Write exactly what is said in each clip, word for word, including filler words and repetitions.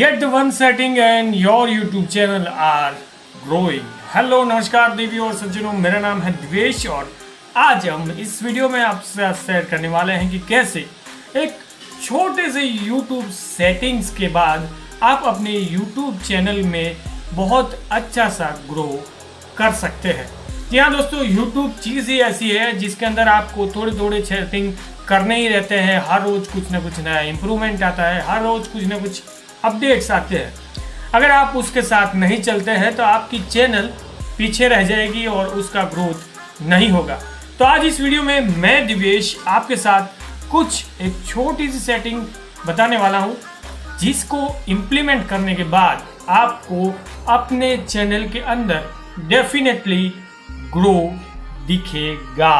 get the one setting and your YouTube channel are growing। Hello नमस्कार देवियों और सज्जनों, मेरा नाम है दिवेश और आज हम इस वीडियो में आपसे शेयर करने वाले हैं कि कैसे एक छोटे से YouTube सेटिंग्स के बाद आप अपने YouTube चैनल में बहुत अच्छा सा ग्रो कर सकते हैं। जी हाँ दोस्तों, यूट्यूब चीज़ ही ऐसी है जिसके अंदर आपको थोड़े थोड़े सेटिंग करने ही रहते हैं। हर रोज़ कुछ ना कुछ नया इम्प्रूवमेंट आता है, हर रोज़ कुछ ना कुछ अपडेट्स आते हैं। अगर आप उसके साथ नहीं चलते हैं तो आपकी चैनल पीछे रह जाएगी और उसका ग्रोथ नहीं होगा। तो आज इस वीडियो में मैं दिवेश आपके साथ कुछ एक छोटी सी सेटिंग बताने वाला हूँ जिसको इम्प्लीमेंट करने के बाद आपको अपने चैनल के अंदर डेफिनेटली ग्रो दिखेगा।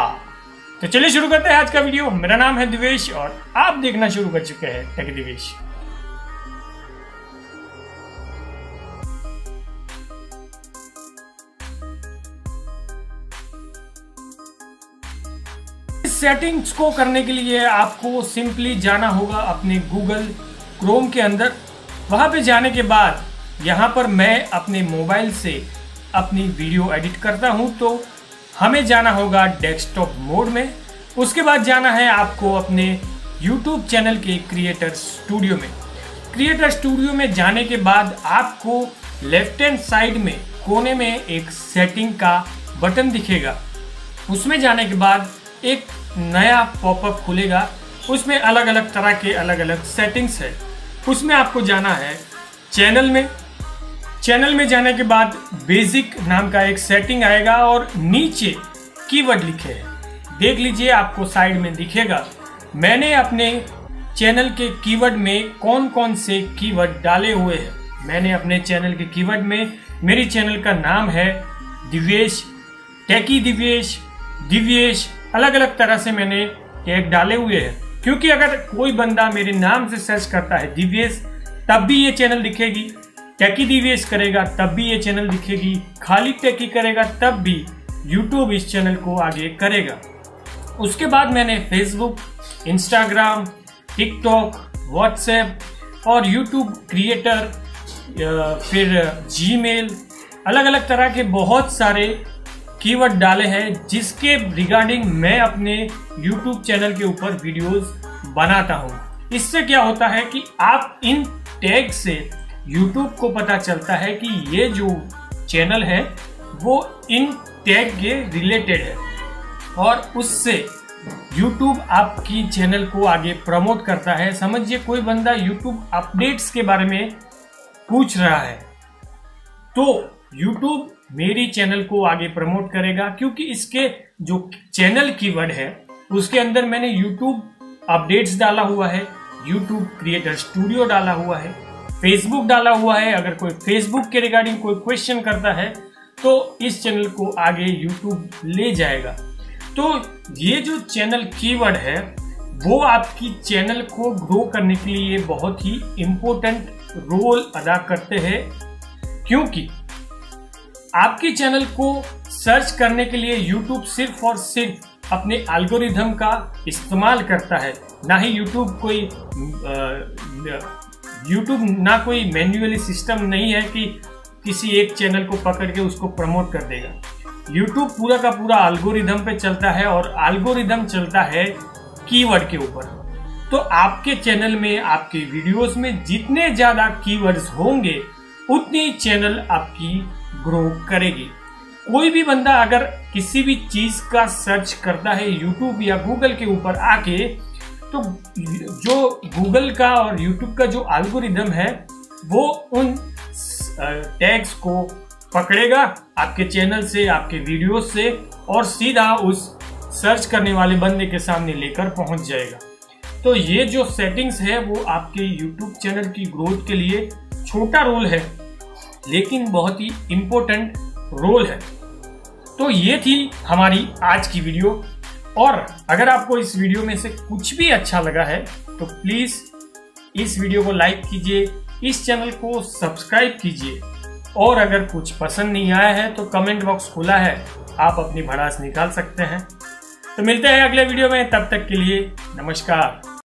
तो चलिए शुरू करते हैं आज का वीडियो। मेरा नाम है दिवेश और आप देखना शुरू कर चुके हैं टेकी दिवेश। इस सेटिंग्स को करने के लिए आपको सिंपली जाना होगा अपने गूगल क्रोम के अंदर। वहां पे जाने के बाद यहां पर मैं अपने मोबाइल से अपनी वीडियो एडिट करता हूं तो हमें जाना होगा डेस्कटॉप मोड में। उसके बाद जाना है आपको अपने YouTube चैनल के क्रिएटर स्टूडियो में। क्रिएटर स्टूडियो में जाने के बाद आपको लेफ्ट हैंड साइड में कोने में एक सेटिंग का बटन दिखेगा। उसमें जाने के बाद एक नया पॉपअप खुलेगा। उसमें अलग अलग तरह के अलग अलग सेटिंग्स है। उसमें आपको जाना है चैनल में। चैनल में जाने के बाद बेसिक नाम का एक सेटिंग आएगा और नीचे कीवर्ड लिखे हैं, देख लीजिए आपको साइड में दिखेगा। मैंने अपने चैनल के कीवर्ड में कौन कौन से कीवर्ड डाले हुए हैं। मैंने अपने चैनल के कीवर्ड में मेरी चैनल का नाम है दिवेश, टेकी दिवेश, दिव्येश, अलग अलग तरह से मैंने टैग डाले हुए हैं क्योंकि अगर कोई बंदा मेरे नाम से सर्च करता है दिव्येश तब भी ये चैनल दिखेगी, टेकी दिवेश करेगा तब भी ये चैनल दिखेगी, खाली टेकी करेगा तब भी यूट्यूब इस चैनल को आगे करेगा। उसके बाद मैंने फेसबुक, इंस्टाग्राम, टिकटॉक, व्हाट्सएप और यूट्यूब क्रिएटर, फिर जीमेल, अलग अलग तरह के बहुत सारे कीवर्ड डाले हैं जिसके रिगार्डिंग मैं अपने यूट्यूब चैनल के ऊपर वीडियोस बनाता हूँ। इससे क्या होता है कि आप इन टैग से YouTube को पता चलता है कि ये जो चैनल है वो इन टैग के रिलेटेड है और उससे YouTube आपकी चैनल को आगे प्रमोट करता है। समझिए कोई बंदा YouTube अपडेट्स के बारे में पूछ रहा है तो YouTube मेरी चैनल को आगे प्रमोट करेगा क्योंकि इसके जो चैनल कीवर्ड है उसके अंदर मैंने YouTube अपडेट्स डाला हुआ है, YouTube क्रिएटर स्टूडियो डाला हुआ है, फेसबुक डाला हुआ है। अगर कोई फेसबुक के रिगार्डिंग कोई क्वेश्चन करता है तो इस चैनल को आगे यूट्यूब ले जाएगा। तो ये जो चैनल कीवर्ड है वो आपकी चैनल को ग्रो करने के लिए बहुत ही इम्पोर्टेंट रोल अदा करते हैं क्योंकि आपकी चैनल को सर्च करने के लिए यूट्यूब सिर्फ और सिर्फ अपने एल्गोरिथम का इस्तेमाल करता है, ना ही यूट्यूब कोई आ, यूट्यूब ना कोई मैन्युअली सिस्टम नहीं है कि किसी एक चैनल को पकड़ के उसको प्रमोट कर देगा। यूट्यूब पूरा का पूरा एल्गोरिथम पे चलता है और एल्गोरिथम चलता है कीवर्ड के ऊपर। तो आपके चैनल में, आपके वीडियोस में जितने ज़्यादा कीवर्ड्स होंगे उतनी चैनल आपकी ग्रो करेगी। कोई भी बंदा अगर किसी भी चीज़ का सर्च करता है यूट्यूब या गूगल के ऊपर आके तो जो गूगल का और यूट्यूब का जो एल्गोरिथम है वो उन टैग्स को पकड़ेगा आपके चैनल से, आपके वीडियो से और सीधा उस सर्च करने वाले बंदे के सामने लेकर पहुंच जाएगा। तो ये जो सेटिंग्स है वो आपके यूट्यूब चैनल की ग्रोथ के लिए छोटा रोल है लेकिन बहुत ही इम्पोर्टेंट रोल है। तो ये थी हमारी आज की वीडियो और अगर आपको इस वीडियो में से कुछ भी अच्छा लगा है तो प्लीज़ इस वीडियो को लाइक कीजिए, इस चैनल को सब्सक्राइब कीजिए और अगर कुछ पसंद नहीं आया है तो कमेंट बॉक्स खुला है, आप अपनी भड़ास निकाल सकते हैं। तो मिलते हैं अगले वीडियो में, तब तक के लिए नमस्कार।